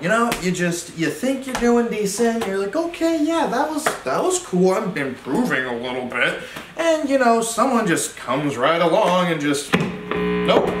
You know, you think you're doing decent, you're like, okay, yeah, that was cool, I'm improving a little bit. And, you know, someone just comes right along and just, nope.